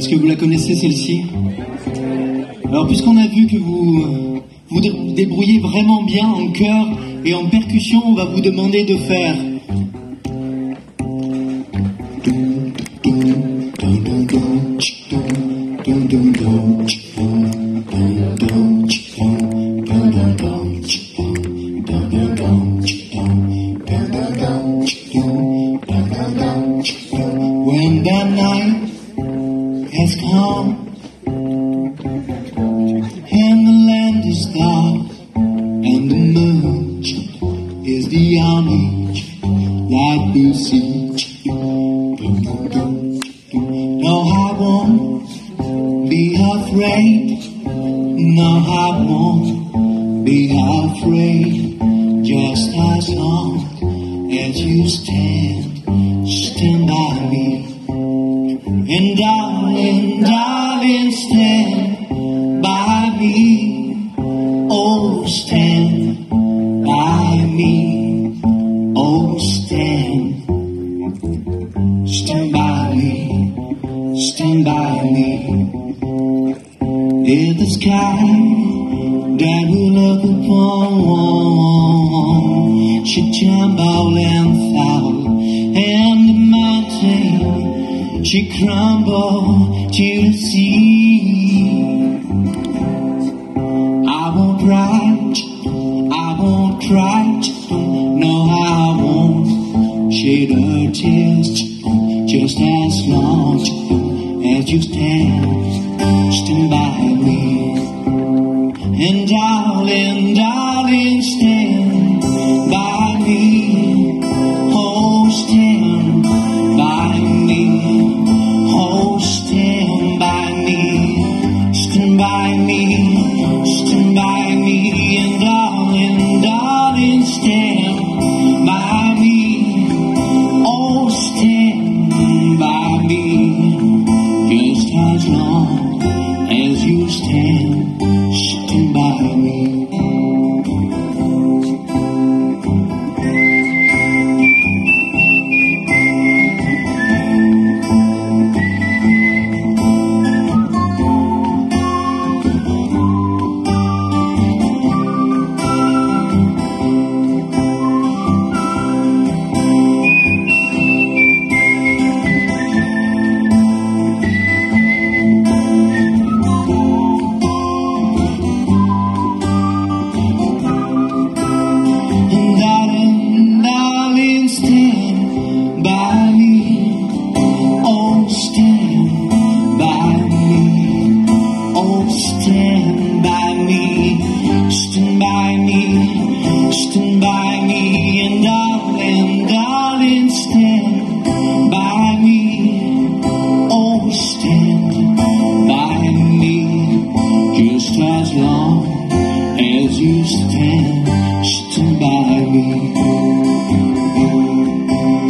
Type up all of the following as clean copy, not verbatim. Est-ce que vous la connaissez, celle-ci? Alors, puisqu'on a vu que vous débrouillez vraiment bien en chœur et en percussion, on va vous demander de faire... When the night has come and the land is dark and the moon is the army that you see, no, I won't be afraid. No, I won't be afraid. Just as long as you stand by me. And darling, darling, stand by me. Oh, stand by me. Oh, stand by me. Stand by me. In the sky that we look upon, she trembled and fell, and the mountain she crumbled to the sea. I won't cry, I won't cry. No, I won't shed her tears. Just as long as you stand by me. And darling, darling, stand by me. Oh, stand by me. Stand by me, and darling, stand by me. Oh, stand by me. Just as long as you stand by me.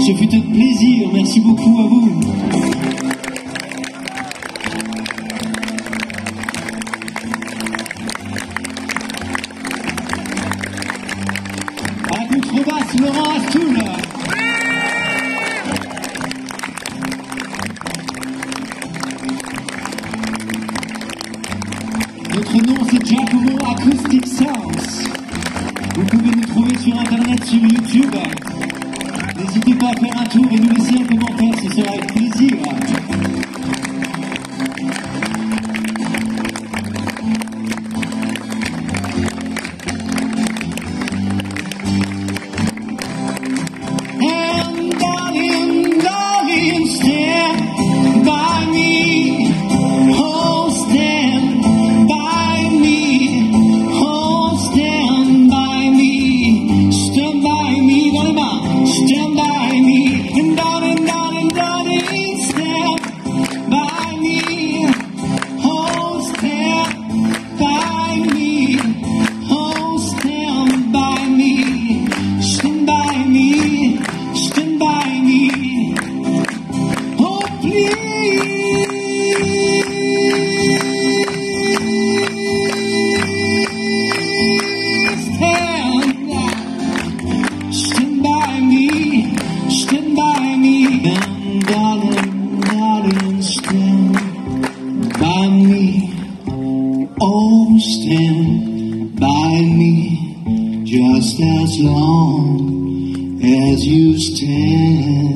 Ce fut un plaisir, merci beaucoup à vous. À la contrebasse, Laurent Assoul. Notre nom, c'est Giacomo Acoustic Sounds. Vous pouvez nous trouver sur Internet, sur YouTube. N'hésitez pas à faire un tour et nous laisser un commentaire, ce sera avec plaisir. And darling, darling, stand by me. Oh, stand by me. Oh, stand by me. Stand by me, dans les mains. Stand by me, and darling, darling, darling, stand by me. Oh, stand by me. Oh, stand by me. Stand by me. Stand by me. Oh, please stand. Stand by me. Stand by me, and darling, darling, stand as long as you stand.